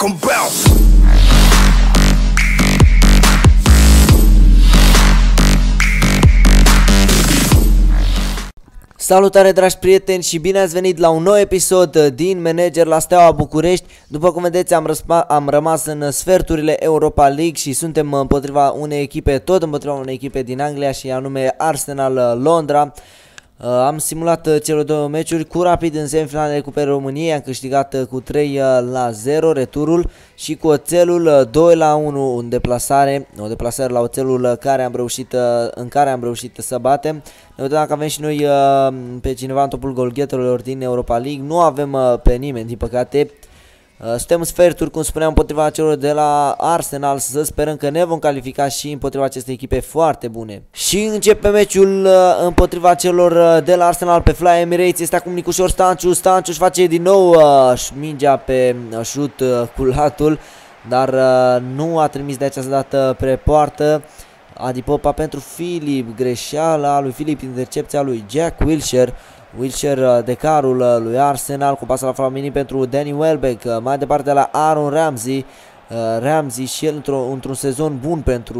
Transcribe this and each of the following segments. make them bounce. Salutare dragi prieteni și bine ați venit la un nou episod din Manager la Steaua București. După cum vedeți am rămas în sferturile Europa League și suntem împotriva unei echipe, din Anglia și anume Arsenal Londra. Am simulat cele două meciuri cu Rapid în semifinalele Cupei României, am câștigat cu 3-0 returul și cu Oțelul 2-1 în deplasare, o deplasare la Oțelul care în care am reușit să batem. Ne vedem dacă avem și noi pe cineva în topul golgheterilor din Europa League, nu avem pe nimeni din păcate. Suntem în sferturi, cum spuneam, împotriva celor de la Arsenal, să sperăm că ne vom califica și împotriva acestei echipe foarte bune. Și începe meciul împotriva celor de la Arsenal pe Fly Emirates, este acum Nicușor Stanciu, își face din nou mingea pe șut cu latul, dar nu a trimis de această dată pe poartă. Adipopa pentru Filip, greșeala lui Filip, intercepția lui Jack Wilshere. Wilshere de carul lui Arsenal cu pasă la Flamini pentru Danny Welbeck, mai departe la Aaron Ramsey. Ramsey și el într-un sezon bun pentru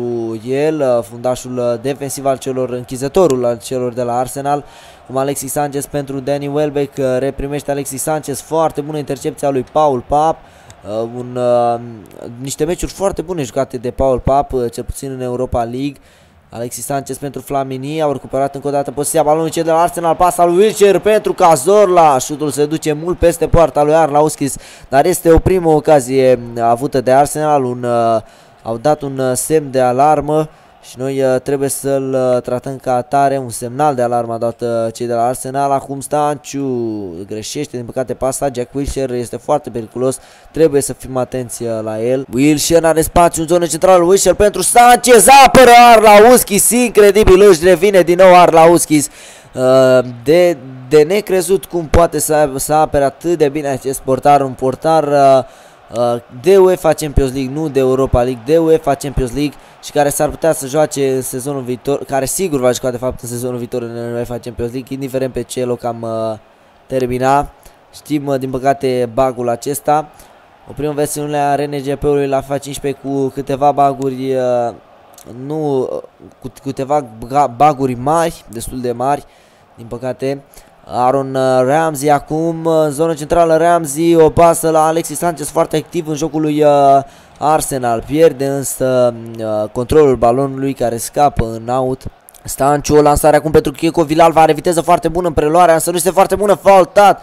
el, fundașul defensiv al celor, închizătorul al celor de la Arsenal. Cum Alexis Sanchez pentru Danny Welbeck, reprimește Alexis Sanchez, foarte bună intercepția lui Paul Papp. Niște meciuri foarte bune jucate de Paul Papp, cel puțin în Europa League. Alexis Sanchez pentru Flamini, au recuperat încă o dată posesia balonului cei de la Arsenal, pasa lui Wilshere pentru Cazorla, șutul se duce mult peste poarta lui Arnauskis, dar este o primă ocazie avută de Arsenal, au dat un semn de alarmă și noi trebuie să-l tratăm ca atare, un semnal de alarmă a dat cei de la Arsenal. Acum Stanciu greșește, din păcate pasa, Jack Wilshere este foarte periculos, trebuie să fim atenți la el. Wilshere are spațiu în zona centrală, Wilshere pentru Sanchez, apără Arlauschis, incredibil, își revine din nou Arlauschis. De necrezut cum poate să apere atât de bine acest portar, un portar de UEFA Champions League, nu de Europa League, de UEFA Champions League și care s-ar putea să joace în sezonul viitor, care sigur va juca de fapt în sezonul viitor în UEFA Champions League, indiferent pe ce loc am termina. Știm din păcate bagul acesta. Oprim versiunea RNGP-ului la FIFA 15 cu câteva baguri, câteva baguri mari, destul de mari, din păcate. Aaron Ramsey acum în zona centrală, Ramsey o pasă la Alexis Sanchez, foarte activ în jocul lui Arsenal, pierde însă controlul balonului care scapă în out. Stanciu, o lansare acum pentru Chico Villalba, are viteză foarte bună în preluare, însă nu este foarte bună, faultat,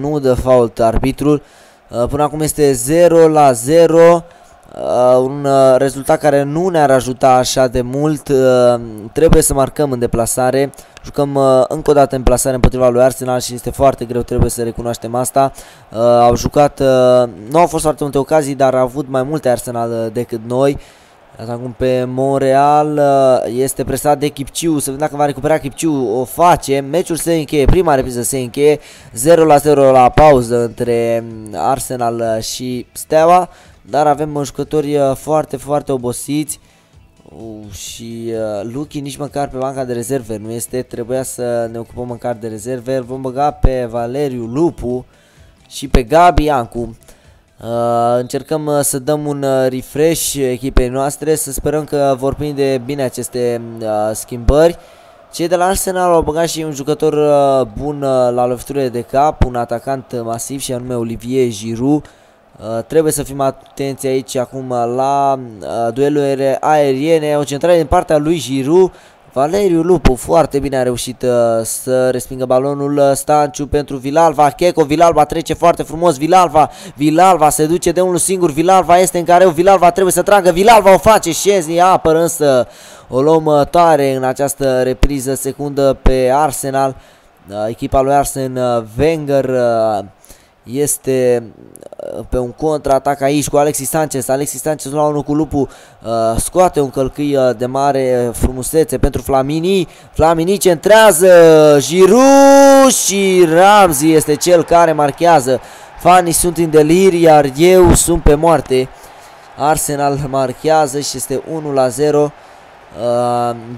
nu dă fault arbitrul. Până acum este 0-0. Un rezultat care nu ne-ar ajuta așa de mult. Trebuie să marcăm în deplasare. Jucăm încă o dată în deplasare împotriva lui Arsenal și este foarte greu, trebuie să recunoaștem asta. Au jucat, nu au fost foarte multe ocazii, dar au avut mai multe Arsenal decât noi. Acum pe Monreal, este presat de Chipciu, să vedem dacă va recupera Chipciu, o face, meciul se încheie, prima repriză se încheie, 0-0 la pauză între Arsenal și Steaua, dar avem jucători foarte obosiți și Luki nici măcar pe banca de rezerve nu este, trebuia să ne ocupăm măcar de rezerve, vom băga pe Valeriu Lupu și pe Gabi Ancu. Încercăm să dăm un refresh echipei noastre, să sperăm că vor prinde bine aceste schimbări. Cei de la Arsenal au băgat și un jucător bun la loviturile de cap, un atacant masiv și anume Olivier Giroud. Trebuie să fim atenți aici acum la duelurile aeriene, o centrare din partea lui Giroud. Valeriu Lupu foarte bine a reușit să respingă balonul. Stanciu pentru Villalba, Checo, Villalba trece foarte frumos, Villalba se duce de unul singur, Villalba este în careu, Villalba trebuie să tragă, Villalba o face, Szczęsny apără însă, o luăm tare în această repriză secundă pe Arsenal. Echipa lui Arsene Wenger este pe un contraatac aici cu Alexis Sanchez. Alexis Sanchez la 1 cu Lupu, scoate un călcâi de mare frumusețe pentru Flamini. Flamini centrează, Giroud și Ramsey este cel care marchează. Fanii sunt în delir, iar eu sunt pe moarte. Arsenal marchează și este 1-0.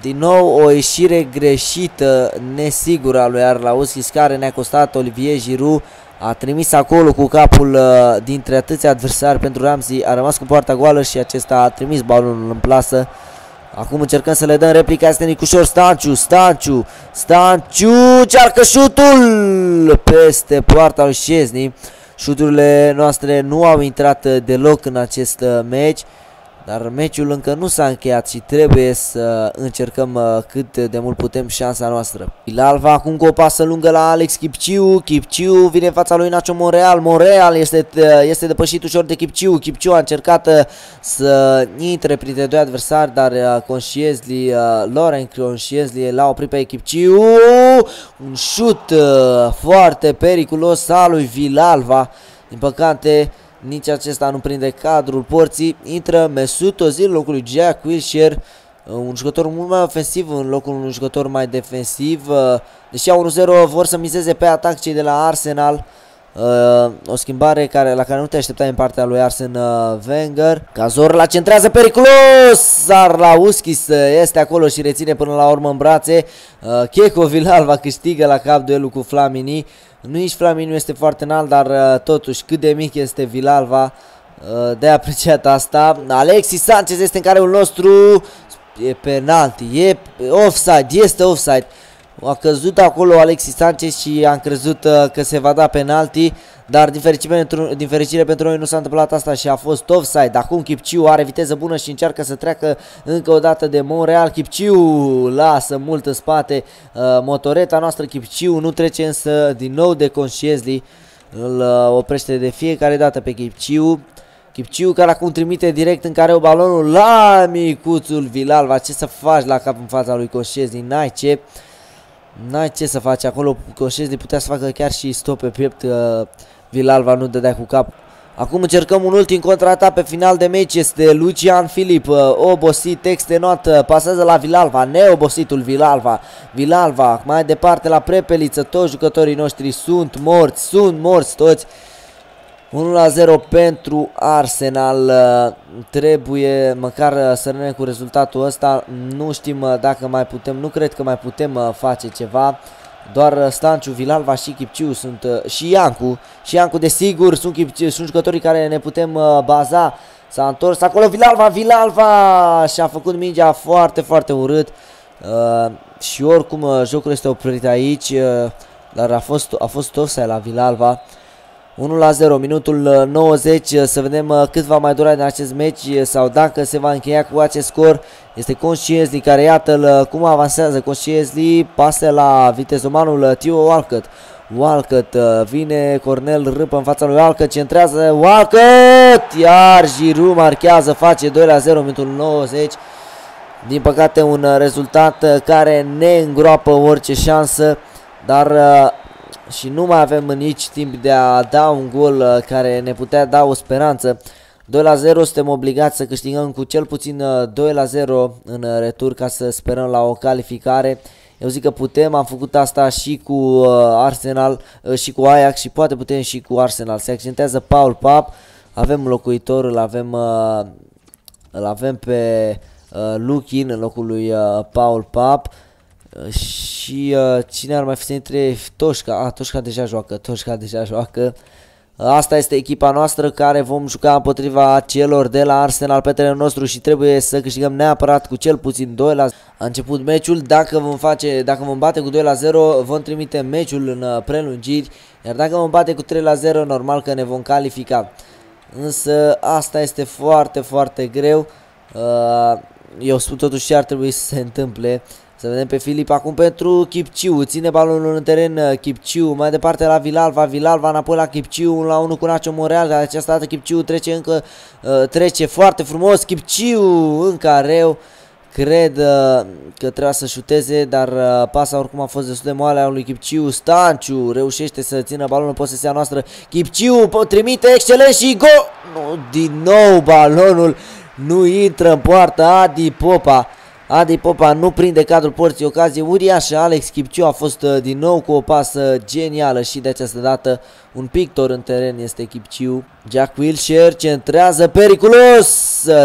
Din nou o ieșire greșită, nesigură a lui Arlauschis, care ne-a costat Olivier Giroud. A trimis acolo cu capul dintre atâția adversari pentru Ramsey. A rămas cu poarta goală și acesta a trimis balonul în plasă. Acum încercăm să le dăm replica. Este Nicușor Stanciu. Stanciu cearcă șutul peste poarta lui Szczęsny. Șuturile noastre nu au intrat deloc în acest meci, dar meciul încă nu s-a încheiat și trebuie să încercăm cât de mult putem șansa noastră. Villalba acum cu o pasă lungă la Alex Chipciu. Chipciu vine în fața lui Nacho Monreal. Monreal este depășit ușor de Chipciu. Chipciu a încercat să intre printre doi adversari, dar Koscielny, Laurent Koscielny l-a oprit pe Chipciu. Un șut foarte periculos al lui Villalba. Din păcate, nici acesta nu prinde cadrul porții. Intră Mesut Ozil în locul lui Jack Wilshere, un jucător mult mai ofensiv în locul unui jucător mai defensiv. Deși au 1-0, vor să mizeze pe atac cei de la Arsenal. O schimbare la care nu te așteptai în partea lui Arsene Wenger. Cazorla centrează periculos. Arlauschis este acolo și reține până la urmă în brațe. Chico Villalba câștigă la cap duelul cu Flamini. Nici Flamini nu este foarte înalt, dar totuși cât de mic este Villalba, de apreciat asta. Alexis Sanchez este în careul nostru. E penalti, e offside, este offside. A căzut acolo Alexis Sanchez și am crezut că se va da penalti, dar din fericire pentru noi nu s-a întâmplat asta și a fost offside. Acum Chipciu are viteză bună și încearcă să treacă încă o dată de Monreal. Chipciu lasă mult în spate motoreta noastră. Chipciu nu trece însă din nou de Koscielny, îl oprește de fiecare dată pe Chipciu. Chipciu care acum trimite direct în careu balonul la micuțul Villalba. Ce să faci la cap în fața lui Koscielny? N-ai ce să faci acolo. Koscielny putea să facă chiar și stop pe piept, Villalba nu dădea cu cap. Acum încercăm un ultim contraatac pe final de meci. Este Lucian Filip, obosit, extenuat, pasează la Villalba, neobositul Villalba. Villalba mai departe la Prepeliță. Toți jucătorii noștri sunt morți toți. 1-0 pentru Arsenal. Trebuie măcar să rămânem cu rezultatul ăsta. Nu știm dacă mai putem, nu cred că mai putem face ceva. Doar Stanciu, Villalba și Chipciu sunt, și Ancu. Și Ancu desigur sunt jucătorii care ne putem baza. S-a întors acolo Villalba și a făcut mingea foarte urât. Și oricum jocul este oprit aici, dar a fost offside la Villalba. 1-0, minutul 90, să vedem cât va mai dura din acest meci sau dacă se va încheia cu acest scor. Este Koscielny care, iată-l cum avansează. Koscielny pasă la vitezomanul Theo Walcott. Walcott vine, Cornel râpă în fața lui Walcott, centrează Walcott, iar Giroud marchează, face 2-0, minutul 90. Din păcate un rezultat care ne îngroapă orice șansă, dar... Și nu mai avem nici timp de a da un gol care ne putea da o speranță. 2-0, suntem obligați să câștigăm cu cel puțin 2-0 în retur ca să sperăm la o calificare. Eu zic că putem, am făcut asta și cu Arsenal și cu Ajax și poate putem și cu Arsenal. Se accentează Paul Papp, avem locuitor, îl avem pe Luchin în locul lui Paul Papp. Și cine ar mai fi între Toșca? Toșca deja joacă. Asta este echipa noastră care vom juca împotriva celor de la Arsenal pe terenul nostru și trebuie să câștigăm neapărat cu cel puțin 2-0. A început meciul, dacă vom bate cu 2-0, vom trimite meciul în prelungiri, iar dacă vom bate cu 3-0, normal că ne vom califica. Însă asta este foarte greu. Eu spun totuși ce ar trebui să se întâmple. Să vedem pe Filip acum pentru Chipciu, ține balonul în teren Chipciu, mai departe la Villalba înapoi la Chipciu, 1-1 cu Nacho Monreal, dar această dată Chipciu trece foarte frumos, Chipciu în careu, cred că trebuia să șuteze, dar pasa oricum a fost destul de moale a lui Chipciu. Stanciu reușește să țină balonul în posesia noastră, Chipciu trimite excelent și gol! Nu, din nou balonul nu intră în poartă, Adipopa nu prinde cadrul porții, ocazie uriașă. Alex Chipciu a fost din nou cu o pasă genială și de această dată Un pictor în teren este Chipciu. Jack Wilshere centrează periculos.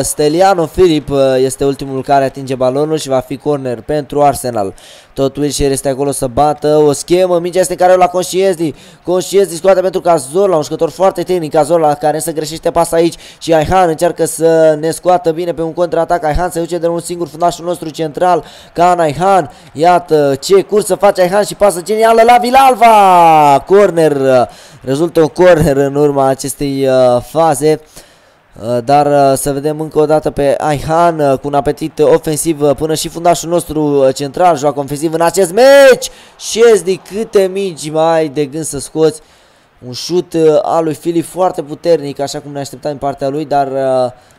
Steliano Filip este ultimul care atinge balonul și va fi corner pentru Arsenal. Tot Wilshere este acolo să bată o schemă. Mingea este care o la Koscielny. Koscielny scoate pentru Cazorla, un jucător foarte tehnic. Cazorla care însă greșește pas aici și Ayhan încearcă să ne scoată bine pe un contraatac. Ayhan se duce de un singur fundașul nostru central, Can Ayhan. Iată ce cursă face Ayhan și pasă genială la Villalba. Corner. Rezultă un corner în urma acestei faze, dar să vedem încă o dată pe Ayhan cu un apetit ofensiv până și fundașul nostru central joacă ofensiv în acest meci. Szczęsny, câte mici mai de gând să scoți. Un șut al lui Filip foarte puternic, așa cum ne așteptam în partea lui, dar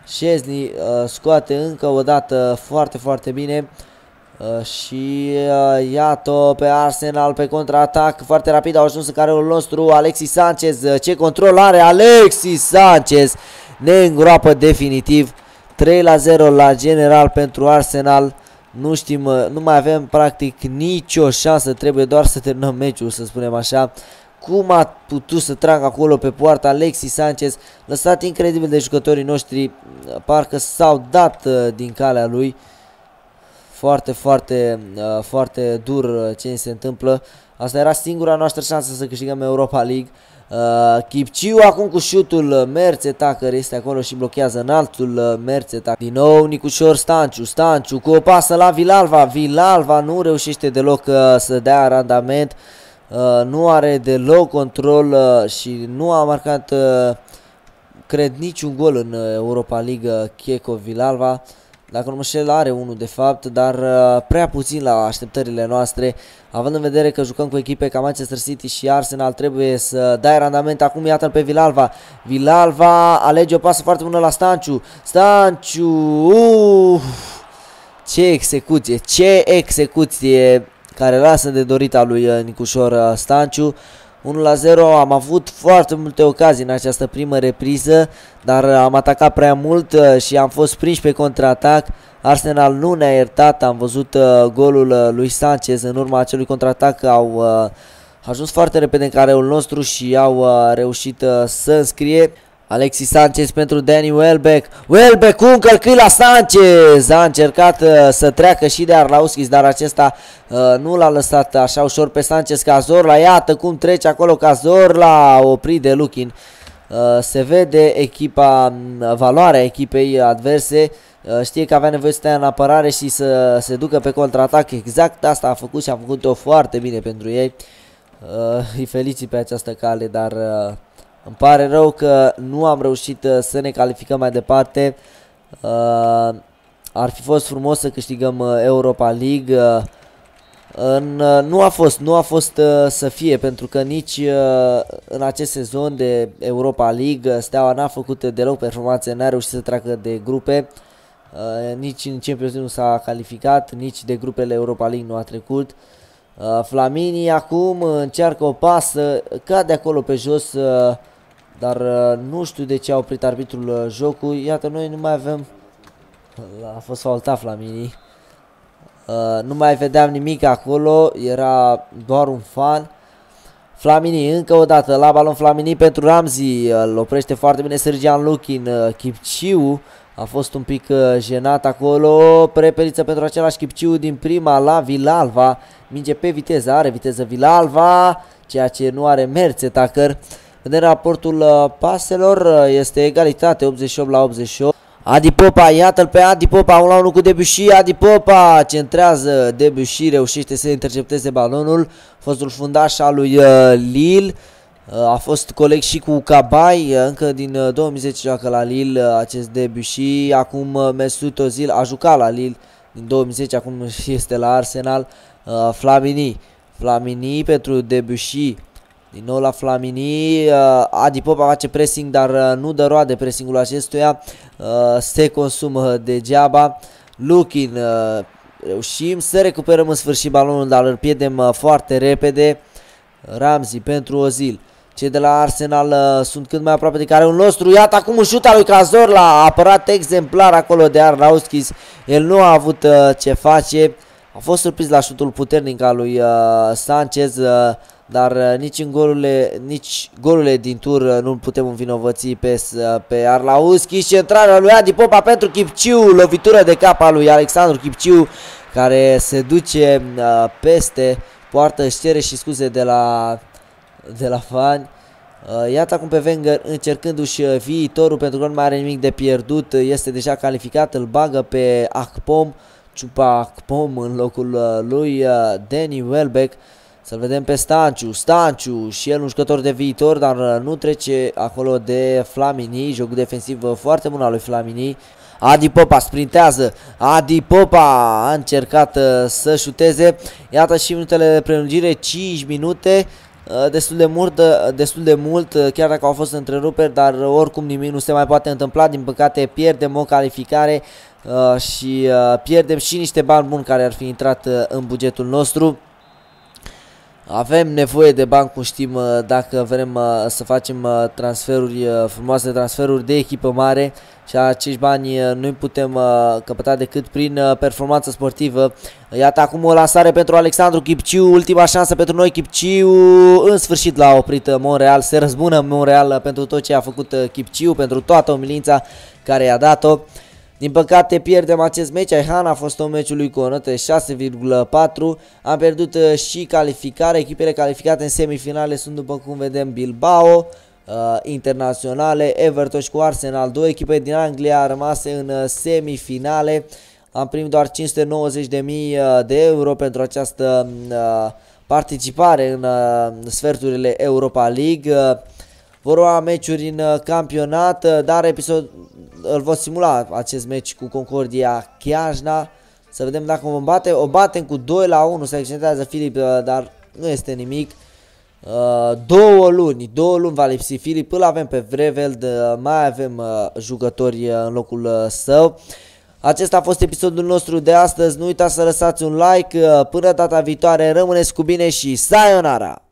Szczęsny scoate încă o dată foarte bine. Și iată pe Arsenal pe contraatac foarte rapid, au ajuns în careul nostru Alexis Sanchez. Ce control are Alexis Sanchez, ne îngroapă definitiv. 3-0 la general pentru Arsenal. Nu știm, nu mai avem practic nicio șansă, trebuie doar să terminăm meciul, să spunem așa. Cum a putut să tragă acolo pe poarta Alexis Sanchez, lăsat incredibil de jucătorii noștri, parcă s-au dat din calea lui. Foarte dur ce se întâmplă. Asta era singura noastră șansă să câștigăm Europa League. Chipciu acum cu șutul, Merzetac care este acolo și blochează înaltul Merzetac. Din nou Nicușor Stanciu, cu o pasă la Villalba. Villalba nu reușește deloc să dea randament, nu are deloc control și nu a marcat, cred, niciun gol în Europa League Chico Villalba. Dacă nu mă șel, are unul de fapt, dar prea puțin la așteptările noastre. Având în vedere că jucăm cu echipe ca Manchester City și Arsenal, trebuie să dai randament. Acum iată-l pe Villalba. Villalba alege o pasă foarte bună la Stanciu. Ce execuție, care lasă de dorit a lui Nicușor Stanciu. 1-0, am avut foarte multe ocazii în această primă repriză, dar am atacat prea mult și am fost prinși pe contraatac. Arsenal nu ne-a iertat, am văzut golul lui Sanchez, în urma acelui contraatac au ajuns foarte repede în careul nostru și au reușit să înscrie. Alexis Sanchez pentru Danny Welbeck. Welbeck cu încălcări la Sanchez. A încercat să treacă și de Arlauschis, dar acesta nu l-a lăsat așa ușor pe Sanchez. Cazorla, iată cum trece acolo Cazorla, oprit de Luchin. Se vede echipa, valoarea echipei adverse. Știe că avea nevoie să stea în apărare și să se ducă pe contraatac. Exact asta a făcut și a făcut-o foarte bine pentru ei. Îi felicit pe această cale, dar... îmi pare rău că nu am reușit să ne calificăm mai departe. Ar fi fost frumos să câștigăm Europa League. Nu a fost să fie, pentru că nici în acest sezon de Europa League Steaua n-a făcut deloc performanțe, n-a reușit să treacă de grupe. Nici în Champions League nu s-a calificat, nici de grupele Europa League nu a trecut. Flamini acum încearcă o pasă, cade acolo pe jos, dar nu știu de ce a oprit arbitrul jocul. Iată, noi nu mai avem, a fost faultat Flamini, nu mai vedeam nimic acolo, era doar un fan. Flamini încă o dată la balon, Flamini pentru Ramsey, îl oprește foarte bine Sergian Luchin. Chipciu a fost un pic jenat acolo, preperiță pentru același Chipciu din prima la Villalba. Minge pe viteză, are viteză Villalba, ceea ce nu are Merzetacker. În raportul paselor este egalitate, 88 la 88. Adipopa, iată-l pe Adipopa, 1-1 cu Debuchy. Adipopa centrează, Debuchy reușește să intercepteze balonul. Fostul fundaș al lui Lille, a fost coleg și cu Cabai, încă din 2010 joacă la Lille acest Debuchy. Acum Mesut Ozil a jucat la Lille din 2010, acum este la Arsenal. Flamini, pentru Debuchy, din nou la Flamini. Adipopa face pressing, dar nu dă roade pressingul acestuia, se consumă degeaba. Luchin, reușim să recuperăm în sfârșit balonul, dar îl pierdem foarte repede. Ramsey pentru Ozil. Cei de la Arsenal sunt cât mai aproape de careul nostru. Iată acum un șut al lui Cazorla, a apărat exemplar acolo de Arnauskis. El nu a avut ce face. A fost surprins la șutul puternic al lui Sanchez, dar nici golurile din tur nu putem învinovăți pe Arlauschis. Centrarea lui Adipopa pentru Chipciu, lovitură de cap a lui Alexandru Chipciu, care se duce peste poartă, își cere și scuze de la fani. Iată acum pe Wenger încercându-și viitorul, pentru că nu mai are nimic de pierdut, este deja calificat, îl bagă pe Akpom, Ciupa Akpom în locul lui Danny Welbeck. Să-l vedem pe Stanciu, și el un jucător de viitor, dar nu trece acolo de Flamini, jocul defensiv foarte bun al lui Flamini. Adipopa sprintează, Adipopa a încercat să șuteze, iată și minutele de prelungire, 5 minute, destul de mult, chiar dacă au fost întreruperi, dar oricum nimic nu se mai poate întâmpla, din păcate pierdem o calificare și pierdem și niște bani buni care ar fi intrat în bugetul nostru. Avem nevoie de bani, cum știm, dacă vrem să facem transferuri frumoase, transferuri de echipă mare, și acești bani nu-i putem căpăta decât prin performanță sportivă. Iată acum o lansare pentru Alexandru Chipciu, ultima șansă pentru noi. Chipciu în sfârșit l-a oprit Monreal, se răzbună Monreal pentru tot ce a făcut Chipciu, pentru toată umilința care i-a dat-o. Din păcate pierdem acest meci. Ayhan a fost un meciul lui cu 6,4. Am pierdut și calificare. Echipele calificate în semifinale sunt, după cum vedem, Bilbao, Internaționale, Everton și cu Arsenal. Două echipe din Anglia rămase în semifinale. Am primit doar 590.000 de euro pentru această participare în sferturile Europa League. Vor lua meciuri în campionat, dar îl vor simula acest meci cu Concordia Chiajna. Să vedem dacă vom bate. O batem cu 2-1, se accidentează Filip, dar nu este nimic. Două luni va lipsi Filip, îl avem pe Vreveld, mai avem jucători în locul său. Acesta a fost episodul nostru de astăzi, nu uitați să lăsați un like. Până data viitoare, rămâneți cu bine și sayonara!